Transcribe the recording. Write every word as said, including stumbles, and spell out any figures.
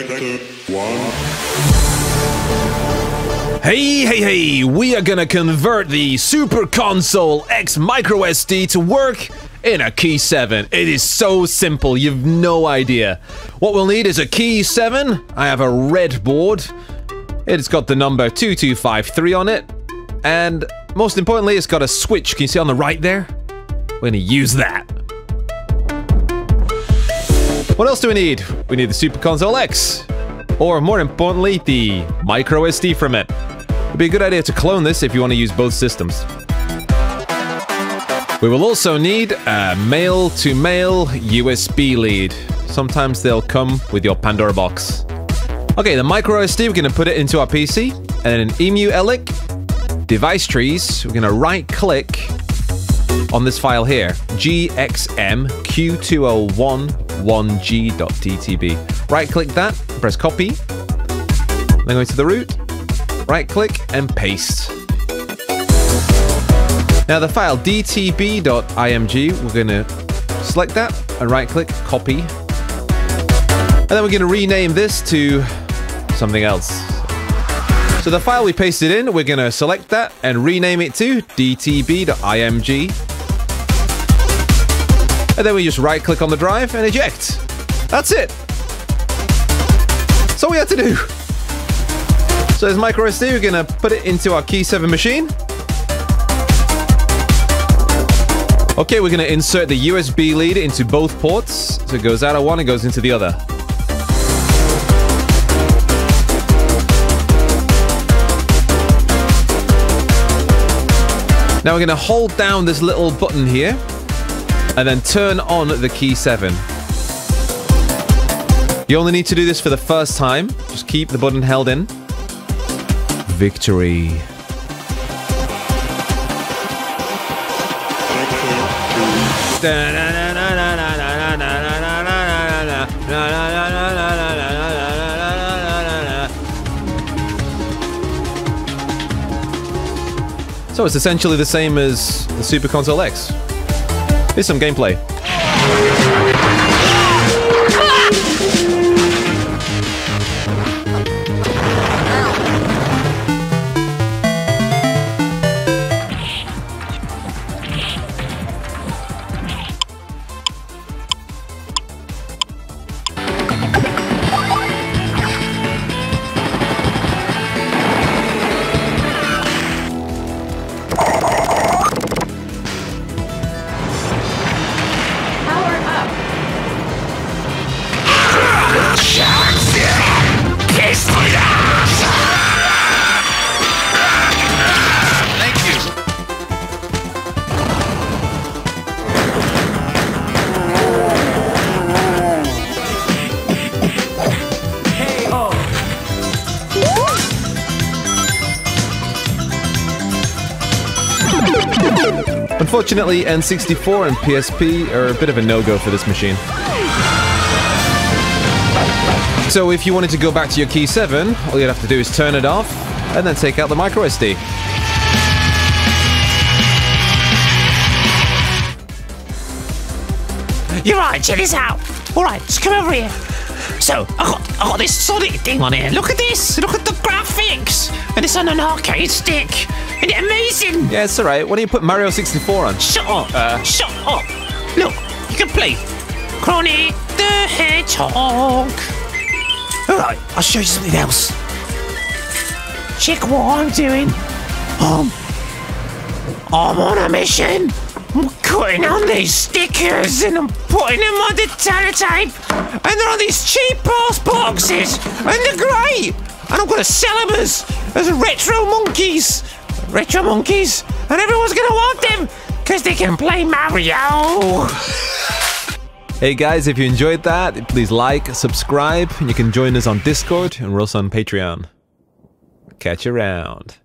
Detector one. Hey, hey, hey! We are gonna convert the Super Console X MicroSD to work in a Key seven. It is so simple, you've no idea. What we'll need is a Key seven. I have a red board. It's got the number two two five three on it. And most importantly, it's got a switch. Can you see on the right there? We're gonna use that. What else do we need? We need the Super Console X, or more importantly, the micro S D from it. It'd be a good idea to clone this if you want to use both systems. We will also need a male-to-male U S B lead. Sometimes they'll come with your Pandora box. Okay, the micro S D, we're going to put it into our P C, and then an emu Elec, device trees, we're going to right-click on this file here, G X M Q two oh one one G dot d t b. Right-click that, press copy, then go to the root, right-click and paste. Now the file d t b dot i m g, we're going to select that and right-click, copy. And then we're going to rename this to something else. So the file we pasted in, we're going to select that and rename it to d t b dot i m g. And then we just right-click on the drive and eject. That's it. That's all we had to do. So there's micro S D, we're going to put it into our Key seven machine. Okay, we're going to insert the U S B lead into both ports. So it goes out of one and goes into the other. Now we're going to hold down this little button here, and then turn on the Key seven. You only need to do this for the first time. Just keep the button held in. Victory. So it's essentially the same as the Super Console X. Here's some gameplay. Unfortunately, N sixty-four and P S P are a bit of a no-go for this machine. So if you wanted to go back to your Key seven, all you'd have to do is turn it off, and then take out the micro S D. You're right, check this out! Alright, just come over here. So, I got, I got this Sonic thing on here. Look at this! Look at the graphics! And it's on an arcade stick! Isn't it amazing? Yeah, it's alright. Why don't you put Mario sixty-four on? Shut up! Uh, Shut up! Look, you can play Sonic the Hedgehog. Alright, I'll show you something else. Check what I'm doing. Um, I'm on a mission. I'm cutting on these stickers and I'm putting them on the teletype. And they're on these cheap ass boxes. And they're great. And I'm going to sell them as, as retro monkeys. Retro monkeys, and everyone's gonna want them because they can play Mario. Hey guys, if you enjoyed that, please like, subscribe, and you can join us on Discord, and we're also on Patreon. Catch you around.